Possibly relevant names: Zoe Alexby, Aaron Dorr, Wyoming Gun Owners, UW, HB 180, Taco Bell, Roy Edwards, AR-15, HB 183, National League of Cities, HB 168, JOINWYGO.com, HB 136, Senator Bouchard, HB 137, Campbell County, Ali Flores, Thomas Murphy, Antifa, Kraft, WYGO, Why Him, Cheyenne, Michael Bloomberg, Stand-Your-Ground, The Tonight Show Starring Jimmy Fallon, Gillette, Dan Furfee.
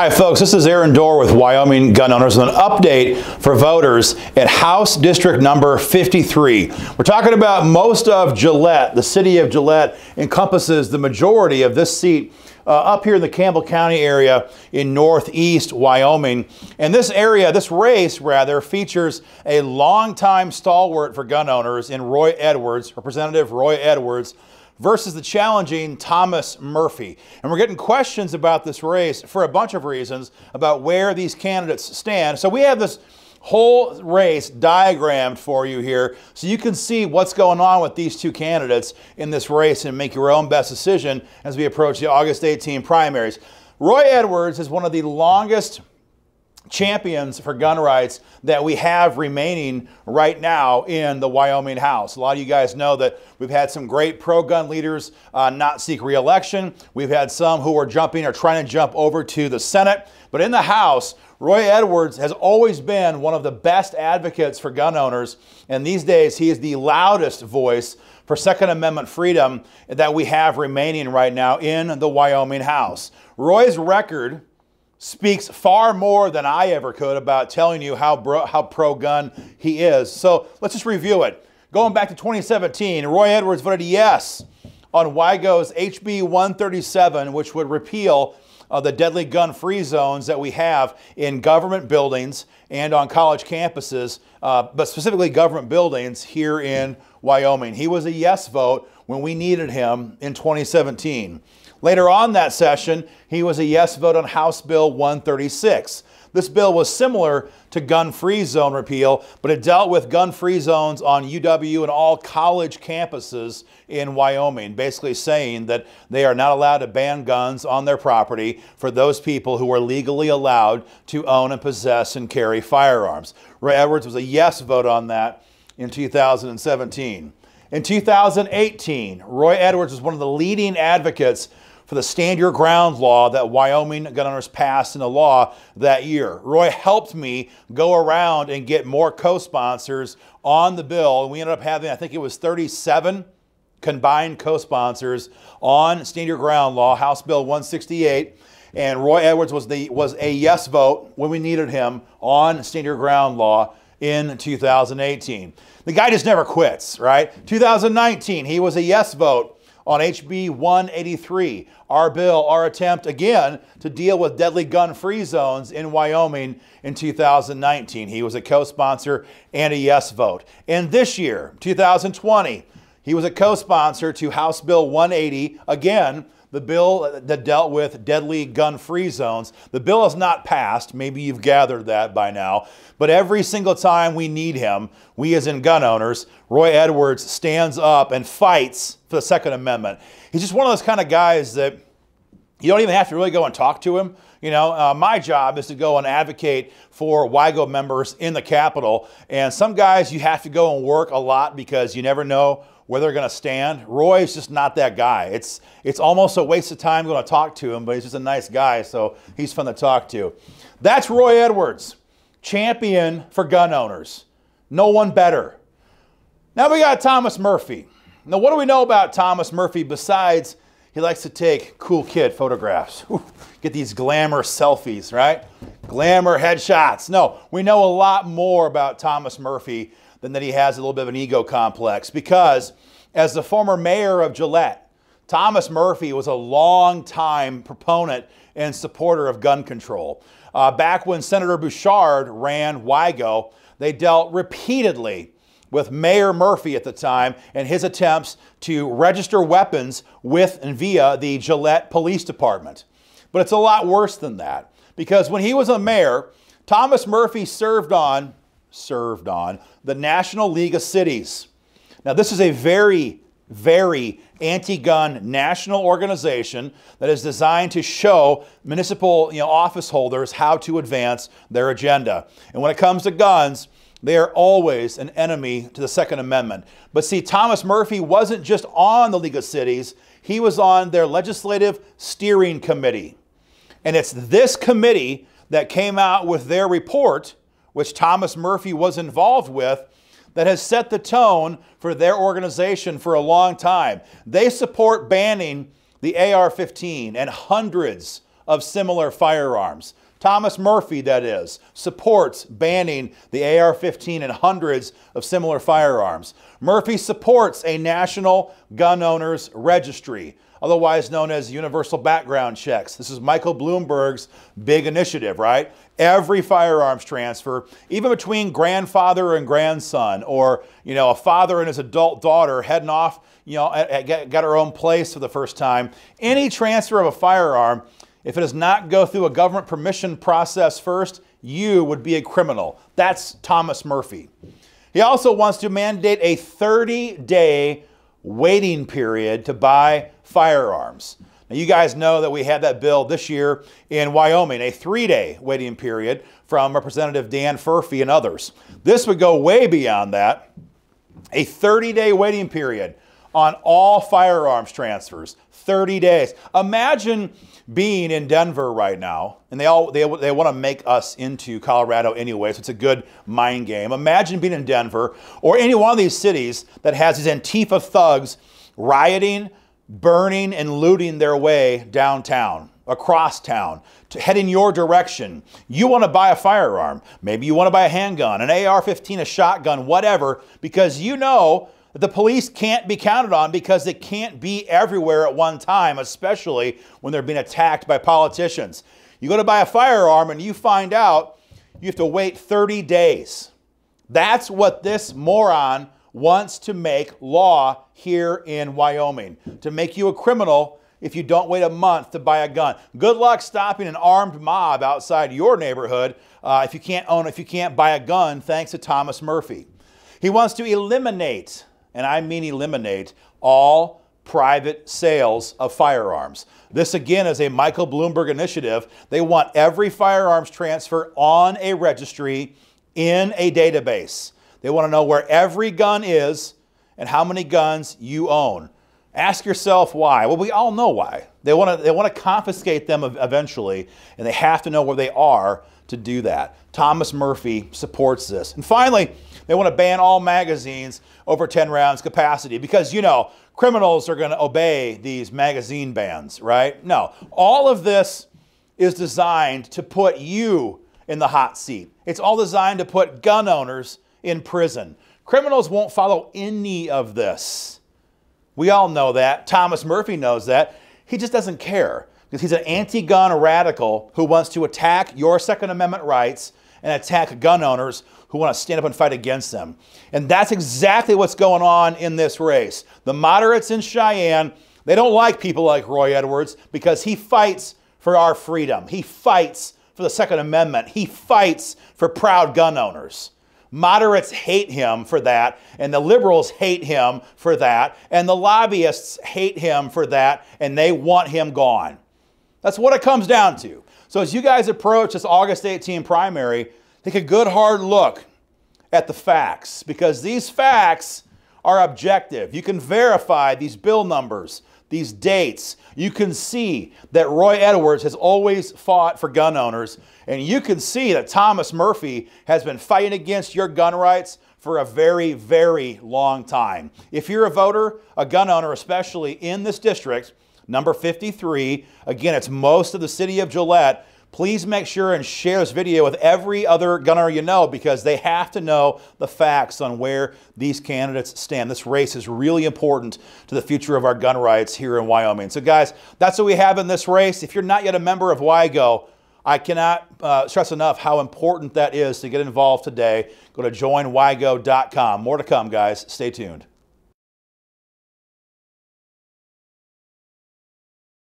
Hi folks, this is Aaron Dorr with Wyoming Gun Owners with an update for voters at House District Number 53. We're talking about most of Gillette. The city of Gillette encompasses the majority of this seat up here in the Campbell County area in northeast Wyoming. And this area, this race rather, features a longtime stalwart for gun owners in Roy Edwards, Representative Roy Edwards, versus the challenging Thomas Murphy. And we're getting questions about this race for a bunch of reasons about where these candidates stand. So we have this whole race diagrammed for you here so you can see what's going on with these two candidates in this race and make your own best decision as we approach the August 18 primaries. Roy Edwards is one of the longest champions for gun rights that we have remaining right now in the Wyoming House. A lot of you guys know that we've had some great pro-gun leaders not seek re-election. We've had some who are jumping or trying to jump over to the Senate. But in the House, Roy Edwards has always been one of the best advocates for gun owners, and these days he is the loudest voice for Second Amendment freedom that we have remaining right now in the Wyoming House. Roy's record speaks far more than I ever could about telling you how pro-gun he is. So let's just review it. Going back to 2017, Roy Edwards voted yes on Wygo's HB 137, which would repeal the deadly gun free zones that we have in government buildings and on college campuses, but specifically government buildings here in Wyoming. He was a yes vote when we needed him in 2017. Later on that session, he was a yes vote on House Bill 136. This bill was similar to gun-free zone repeal, but it dealt with gun-free zones on UW and all college campuses in Wyoming, basically saying that they are not allowed to ban guns on their property for those people who are legally allowed to own and possess and carry firearms. Roy Edwards was a yes vote on that in 2017. In 2018, Roy Edwards was one of the leading advocates for the Stand Your Ground law that Wyoming gun owners passed into law that year. Roy helped me go around and get more co-sponsors on the bill. And we ended up having, I think it was 37 combined co-sponsors on Stand Your Ground law, House Bill 168. And Roy Edwards was a yes vote when we needed him on Stand Your Ground law in 2018. The guy just never quits, right? 2019, he was a yes vote on HB 183, our bill, our attempt again to deal with deadly gun-free zones in Wyoming in 2019. He was a co-sponsor and a yes vote. And this year, 2020, he was a co-sponsor to House Bill 180, again, the bill that dealt with deadly gun-free zones. The bill has not passed. Maybe you've gathered that by now. But every single time we need him, we as in gun owners, Roy Edwards stands up and fights for the Second Amendment. He's just one of those kind of guys that you don't even have to really go and talk to him. You know, my job is to go and advocate for WIGO members in the Capitol. And some guys you have to go and work a lot because you never know where they're going to stand. Roy's just not that guy. It's almost a waste of time going to talk to him, but he's just a nice guy, so he's fun to talk to. That's Roy Edwards, champion for gun owners. No one better. Now we got Thomas Murphy. Now what do we know about Thomas Murphy besides he likes to take cool kid photographs? Ooh, get these glamour selfies, right? Glamour headshots. No, we know a lot more about Thomas Murphy than that he has a little bit of an ego complex, because as the former mayor of Gillette, Thomas Murphy was a long-time proponent and supporter of gun control. Back when Senator Bouchard ran WIGO, they dealt repeatedly with Mayor Murphy at the time and his attempts to register weapons with and via the Gillette Police Department. But it's a lot worse than that, because when he was a mayor, Thomas Murphy served on the National League of Cities. Now, this is a very, very anti-gun national organization that is designed to show municipal office holders how to advance their agenda. And when it comes to guns, they are always an enemy to the Second Amendment. But see, Thomas Murphy wasn't just on the League of Cities. He was on their Legislative Steering Committee. And it's this committee that came out with their report, which Thomas Murphy was involved with, that has set the tone for their organization for a long time. They support banning the AR-15 and hundreds of similar firearms. Thomas Murphy, that is, supports banning the AR-15 and hundreds of similar firearms. Murphy supports a National Gun Owners Registry, otherwise known as universal background checks. This is Michael Bloomberg's big initiative, right? Every firearms transfer, even between grandfather and grandson, or, you know, a father and his adult daughter heading off, you know, got her own place for the first time. Any transfer of a firearm, if it does not go through a government permission process first, you would be a criminal. That's Thomas Murphy. He also wants to mandate a 30-day waiting period to buy firearms. Now, you guys know that we had that bill this year in Wyoming, a 3-day waiting period from Representative Dan Furfee and others. This would go way beyond that, a 30-day waiting period on all firearms transfers, 30 days. Imagine being in Denver right now, and they want to make us into Colorado anyway, so it's a good mind game. Imagine being in Denver or any one of these cities that has these Antifa thugs rioting, burning, and looting their way downtown, across town, to head in your direction. You want to buy a firearm. Maybe you want to buy a handgun, an AR-15, a shotgun, whatever, because you know the police can't be counted on because they can't be everywhere at one time, especially when they're being attacked by politicians. You go to buy a firearm and you find out you have to wait 30 days. That's what this moron wants to make law here in Wyoming, to make you a criminal if you don't wait a month to buy a gun. Good luck stopping an armed mob outside your neighborhood if you can't buy a gun, thanks to Thomas Murphy. He wants to eliminate, and I mean eliminate, all private sales of firearms. This again is a Michael Bloomberg initiative. They want every firearms transfer on a registry in a database. They want to know where every gun is and how many guns you own. Ask yourself why. Well, we all know why. They want to confiscate them eventually, and they have to know where they are to do that. Thomas Murphy supports this. And finally, they want to ban all magazines over 10 rounds capacity because, you know, criminals are going to obey these magazine bans, right? No, all of this is designed to put you in the hot seat. It's all designed to put gun owners in prison. Criminals won't follow any of this. We all know that. Thomas Murphy knows that. He just doesn't care because he's an anti-gun radical who wants to attack your Second Amendment rights and attack gun owners who want to stand up and fight against them. And that's exactly what's going on in this race. The moderates in Cheyenne, they don't like people like Roy Edwards because he fights for our freedom. He fights for the Second Amendment. He fights for proud gun owners. Moderates hate him for that, and the liberals hate him for that, and the lobbyists hate him for that, and they want him gone. That's what it comes down to. So as you guys approach this August 18 primary, take a good hard look at the facts, because these facts are objective. You can verify these bill numbers, these dates. You can see that Roy Edwards has always fought for gun owners, and you can see that Thomas Murphy has been fighting against your gun rights for a very, very long time. If you're a voter, a gun owner, especially in this district, Number 53, again, it's most of the city of Gillette. Please make sure and share this video with every other gun owner you know, because they have to know the facts on where these candidates stand. This race is really important to the future of our gun rights here in Wyoming. So guys, that's what we have in this race. If you're not yet a member of WYGO, I cannot stress enough how important that is to get involved today. Go to JOINWYGO.com. More to come, guys. Stay tuned.